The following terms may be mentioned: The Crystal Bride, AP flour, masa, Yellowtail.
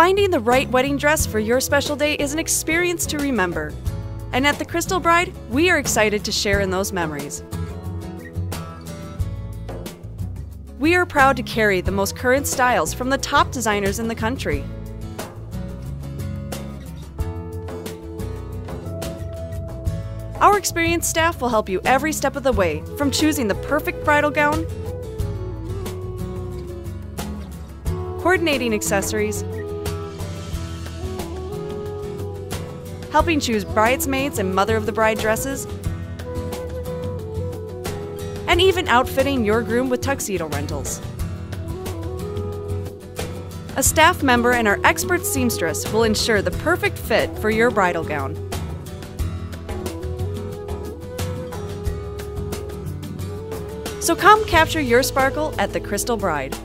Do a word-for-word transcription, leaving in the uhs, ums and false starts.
Finding the right wedding dress for your special day is an experience to remember. And at The Crystal Bride, we are excited to share in those memories. We are proud to carry the most current styles from the top designers in the country. Our experienced staff will help you every step of the way, from choosing the perfect bridal gown, coordinating accessories, helping choose bridesmaids and mother-of-the-bride dresses, and even outfitting your groom with tuxedo rentals. A staff member and our expert seamstress will ensure the perfect fit for your bridal gown. So come capture your sparkle at The Crystal Bride.